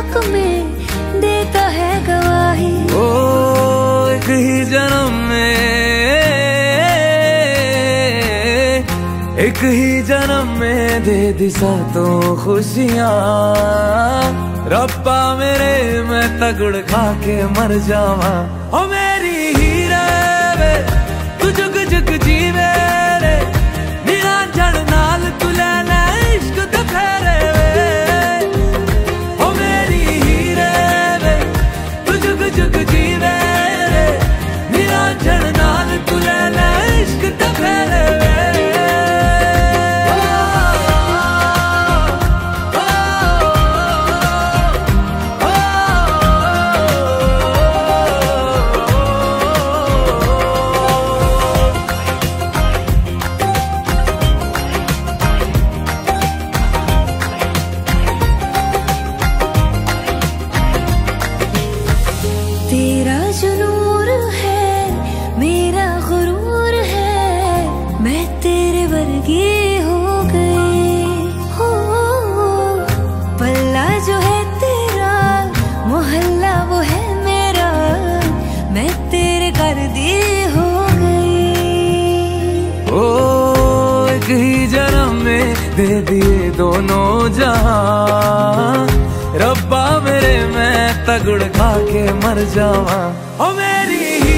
हक में देता है गवाही। ओ एक ही जन्म में, एक ही जन्म में दे दी सातों खुशियाँ। रब्बा मेरे मैं तगड़ खा के मर जावा। ओ मेरी हीरे वे तू जुग जुग जीवे रे, निरा जड़ नाल तू लेना इश्क दा फेरे वे। ओ मेरी हीरे वे तू जुग जुग जीवे रे, निरा जड़ नाल तू लेना इश्क दा फेरे वे। दे दिए दोनों जहां, रब्बा मेरे मैं तगड़ खा के मर जावा। ओ मेरी